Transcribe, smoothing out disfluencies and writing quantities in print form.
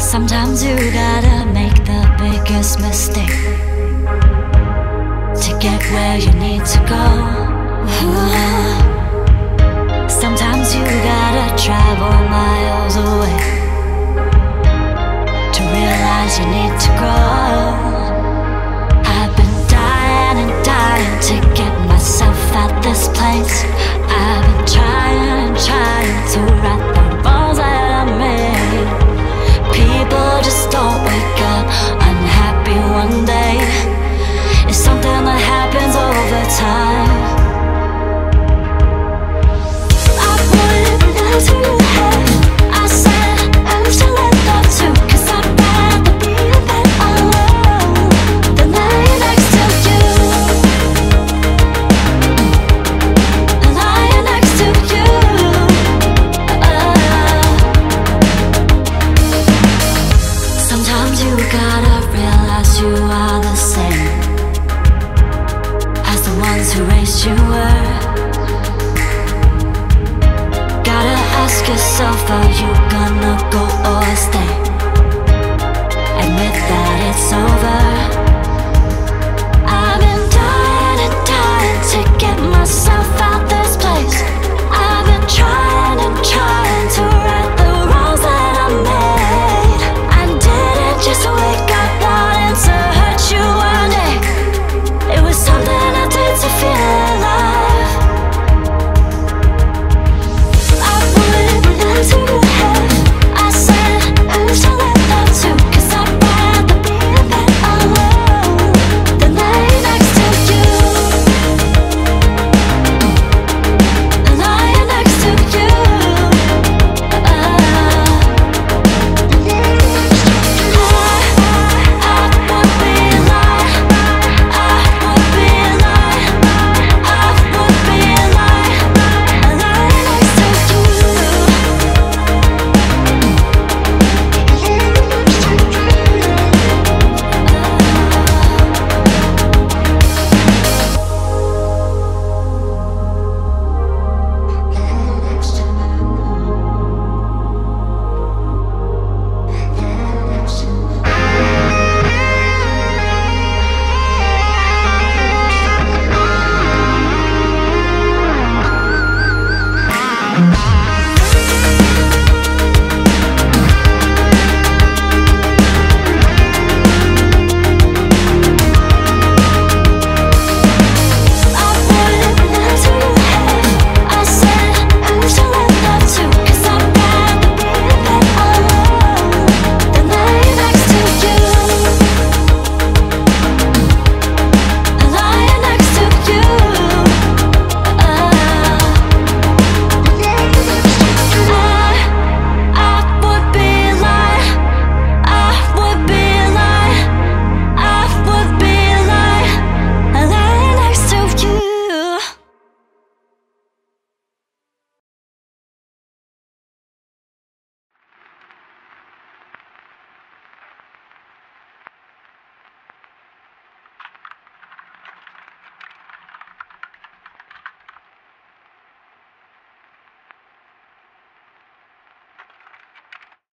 Sometimes you gotta make the biggest mistake to get where you need to go. Sometimes you gotta travel miles away to realize you need to grow. I've been dying and dying to get myself out this place. I've been trying and trying to right the wrongs that I made. People just don't wake up unhappy one day. It's something that happens over time. I put it into your head. I said I should let them too, 'cause I'd rather be than alone than lying next to you. Lying next to you. Sometimes you gotta realize you are the same as the ones who raised you were. Ask yourself, are you